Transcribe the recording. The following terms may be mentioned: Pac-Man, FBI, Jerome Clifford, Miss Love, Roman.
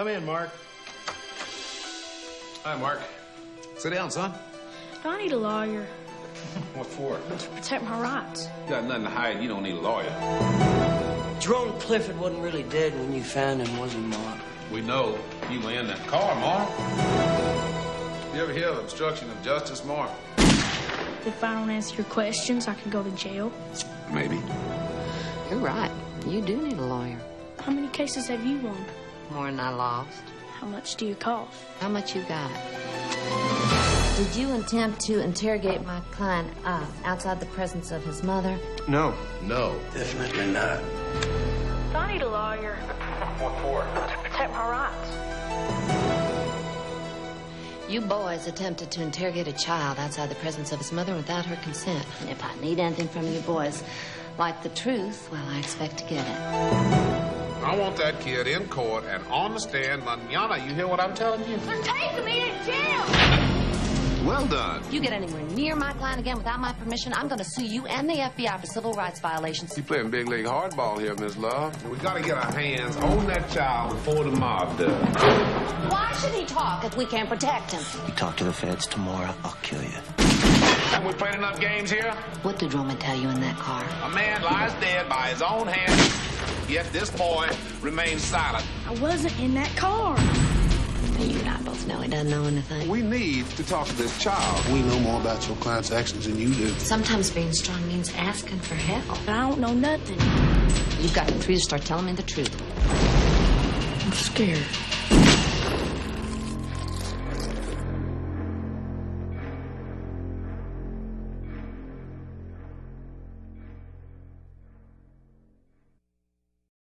Come in, Mark. Hi, Mark. Sit down, son. Do I need a lawyer? What for? To protect my rights. You got nothing to hide. You don't need a lawyer. Jerome Clifford wasn't really dead when you found him, was he, Mark? We know. You were in that car, Mark. You ever hear of obstruction of justice, Mark? If I don't answer your questions, I could go to jail. Maybe. You're right. You do need a lawyer. How many cases have you won? More than I lost. How much do you cost? How much you got? Did you attempt to interrogate my client outside the presence of his mother? No. No. Definitely not. I need a lawyer. What for? To protect my rights. You boys attempted to interrogate a child outside the presence of his mother without her consent. And if I need anything from you boys, like the truth, well, I expect to get it. I want that kid in court and on the stand, mañana. You hear what I'm telling you? They're taking me to jail! Well done. If you get anywhere near my client again without my permission, I'm going to sue you and the FBI for civil rights violations. You're playing big league hardball here, Miss Love. We got to get our hands on that child before the mob does. Why should he talk if we can't protect him? You talk to the feds tomorrow, I'll kill you. Have we played enough games here? What did Roman tell you in that car? A man lies dead by his own hand. Yet this boy remains silent. I wasn't in that car. You and I both know he doesn't know anything. We need to talk to this child. We know more about your client's actions than you do. Sometimes being strong means asking for help. I don't know nothing. You've got to start telling me the truth. I'm scared.